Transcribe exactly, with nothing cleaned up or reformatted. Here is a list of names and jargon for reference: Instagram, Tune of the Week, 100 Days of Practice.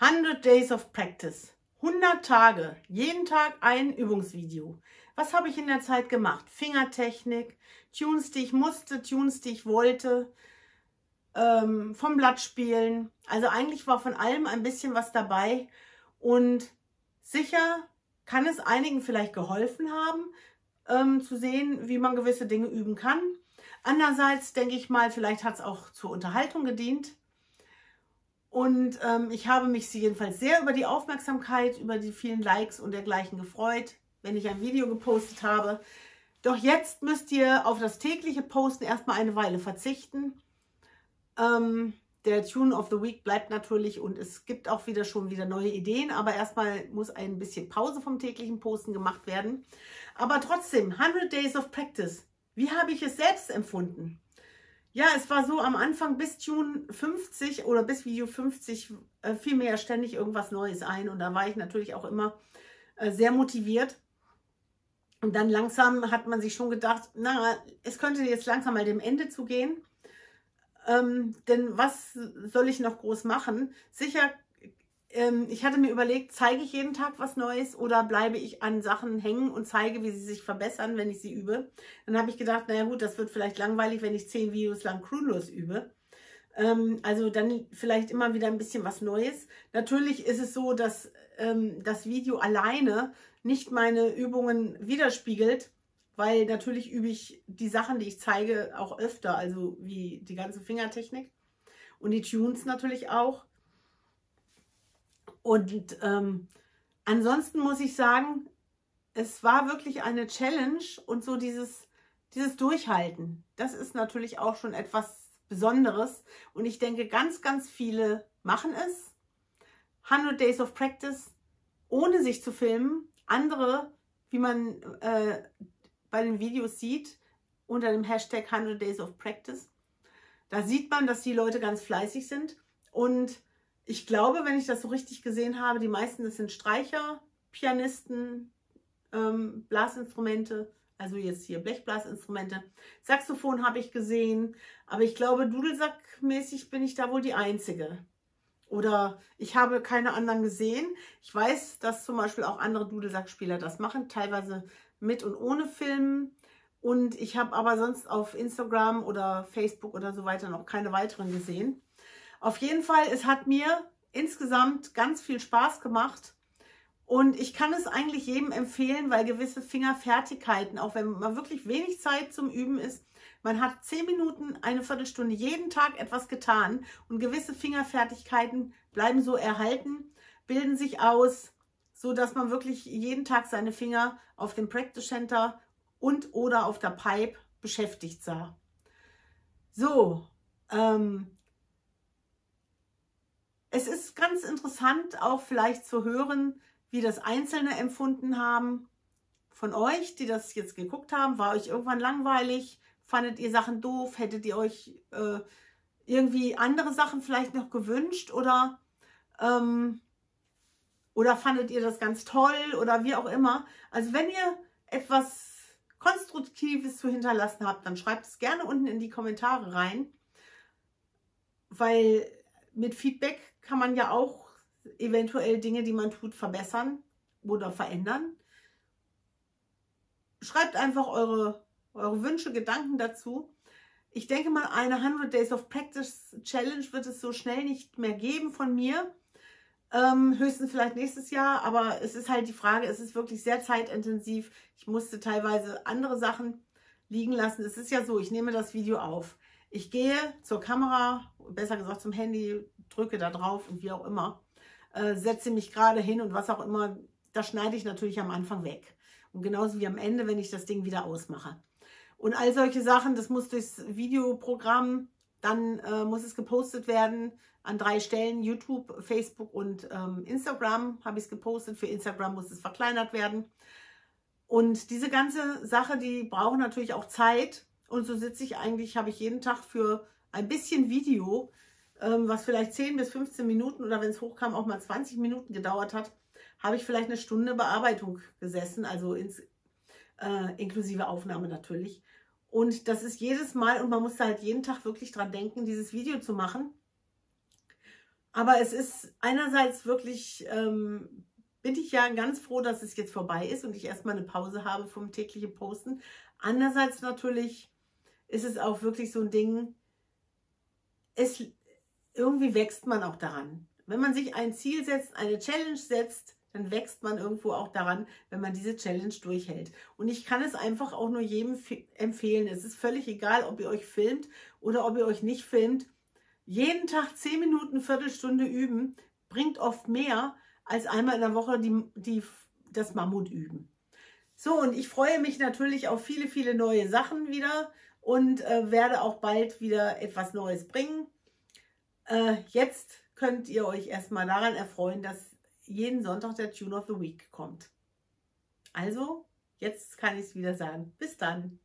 hundert Days of Practice, hundert Tage, jeden Tag ein Übungsvideo. Was habe ich in der Zeit gemacht? Fingertechnik, Tunes, die ich musste, Tunes, die ich wollte, ähm, vom Blatt spielen. Also eigentlich war von allem ein bisschen was dabei und sicher kann es einigen vielleicht geholfen haben, ähm, zu sehen, wie man gewisse Dinge üben kann. Andererseits denke ich mal, vielleicht hat es auch zur Unterhaltung gedient. Und ähm, ich habe mich jedenfalls sehr über die Aufmerksamkeit, über die vielen Likes und dergleichen gefreut, wenn ich ein Video gepostet habe. Doch jetzt müsst ihr auf das tägliche Posten erstmal eine Weile verzichten. Ähm, der Tune of the Week bleibt natürlich und es gibt auch wieder schon wieder neue Ideen, aber erstmal muss ein bisschen Pause vom täglichen Posten gemacht werden. Aber trotzdem, hundert Days of Practice. Wie habe ich es selbst empfunden? Ja, es war so, am Anfang bis Tune fünfzig oder bis Video fünfzig äh, fiel mir ja ständig irgendwas Neues ein. Und da war ich natürlich auch immer äh, sehr motiviert. Und dann langsam hat man sich schon gedacht, na, es könnte jetzt langsam mal dem Ende zugehen. Ähm, denn was soll ich noch groß machen? Sicher, ähm, ich hatte mir überlegt, zeige ich jeden Tag was Neues oder bleibe ich an Sachen hängen und zeige, wie sie sich verbessern, wenn ich sie übe. Dann habe ich gedacht, naja gut, das wird vielleicht langweilig, wenn ich zehn Videos lang crewlos übe. Ähm, also dann vielleicht immer wieder ein bisschen was Neues. Natürlich ist es so, dass ähm, das Video alleine nicht meine Übungen widerspiegelt, weil natürlich übe ich die Sachen, die ich zeige, auch öfter, also wie die ganze Fingertechnik und die Tunes natürlich auch. Und ähm, ansonsten muss ich sagen, es war wirklich eine Challenge und so dieses, dieses Durchhalten, das ist natürlich auch schon etwas Besonderes und ich denke, ganz, ganz viele machen es. hundert Days of Practice, ohne sich zu filmen. Andere, wie man äh, bei den Videos sieht, unter dem Hashtag hundert Days of Practice, da sieht man, dass die Leute ganz fleißig sind. Und ich glaube, wenn ich das so richtig gesehen habe, die meisten, das sind Streicher, Pianisten, ähm, Blasinstrumente, also jetzt hier Blechblasinstrumente. Saxophon habe ich gesehen, aber ich glaube, Dudelsackmäßig bin ich da wohl die Einzige. Oder ich habe keine anderen gesehen. Ich weiß, dass zum Beispiel auch andere Dudelsackspieler das machen, teilweise mit und ohne Filmen. Und ich habe aber sonst auf Instagram oder Facebook oder so weiter noch keine weiteren gesehen. Auf jeden Fall, es hat mir insgesamt ganz viel Spaß gemacht. Und ich kann es eigentlich jedem empfehlen, weil gewisse Fingerfertigkeiten, auch wenn man wirklich wenig Zeit zum Üben ist, man hat zehn Minuten, eine Viertelstunde jeden Tag etwas getan und gewisse Fingerfertigkeiten bleiben so erhalten, bilden sich aus, so dass man wirklich jeden Tag seine Finger auf dem Practice Center und oder auf der Pipe beschäftigt sah. So, ähm, es ist ganz interessant auch vielleicht zu hören, wie das Einzelne empfunden haben von euch, die das jetzt geguckt haben. War euch irgendwann langweilig? Fandet ihr Sachen doof? Hättet ihr euch äh, irgendwie andere Sachen vielleicht noch gewünscht? Oder, ähm, oder fandet ihr das ganz toll? Oder wie auch immer. Also wenn ihr etwas Konstruktives zu hinterlassen habt, dann schreibt es gerne unten in die Kommentare rein. Weil mit Feedback kann man ja auch eventuell Dinge, die man tut, verbessern oder verändern. Schreibt einfach eure, eure Wünsche, Gedanken dazu. Ich denke mal, eine hundert Days of Practice Challenge wird es so schnell nicht mehr geben von mir. Ähm, höchstens vielleicht nächstes Jahr, aber es ist halt die Frage, es ist wirklich sehr zeitintensiv. Ich musste teilweise andere Sachen liegen lassen. Es ist ja so, ich nehme das Video auf. Ich gehe zur Kamera, besser gesagt zum Handy, drücke da drauf und wie auch immer. Setze mich gerade hin und was auch immer, das schneide ich natürlich am Anfang weg. Und genauso wie am Ende, wenn ich das Ding wieder ausmache. Und all solche Sachen, das muss durchs Videoprogramm, dann äh, muss es gepostet werden an drei Stellen, YouTube, Facebook und ähm, Instagram habe ich es gepostet. Für Instagram muss es verkleinert werden. Und diese ganze Sache, die braucht natürlich auch Zeit. Und so sitze ich eigentlich, habe ich jeden Tag für ein bisschen Video, was vielleicht zehn bis fünfzehn Minuten oder wenn es hochkam auch mal zwanzig Minuten gedauert hat, habe ich vielleicht eine Stunde Bearbeitung gesessen, also ins, äh, inklusive Aufnahme natürlich. Und das ist jedes Mal und man muss da halt jeden Tag wirklich dran denken, dieses Video zu machen. Aber es ist einerseits wirklich, ähm, bin ich ja ganz froh, dass es jetzt vorbei ist und ich erstmal eine Pause habe vom täglichen Posten. Andererseits natürlich ist es auch wirklich so ein Ding, es, irgendwie wächst man auch daran. Wenn man sich ein Ziel setzt, eine Challenge setzt, dann wächst man irgendwo auch daran, wenn man diese Challenge durchhält. Und ich kann es einfach auch nur jedem empfehlen. Es ist völlig egal, ob ihr euch filmt oder ob ihr euch nicht filmt. Jeden Tag zehn Minuten, Viertelstunde üben, bringt oft mehr, als einmal in der Woche die, die, das Mammut üben. So, und ich freue mich natürlich auf viele, viele neue Sachen wieder und äh, werde auch bald wieder etwas Neues bringen. Äh, jetzt könnt ihr euch erstmal daran erfreuen, dass jeden Sonntag der Tune of the Week kommt. Also, jetzt kann ich es wieder sagen. Bis dann!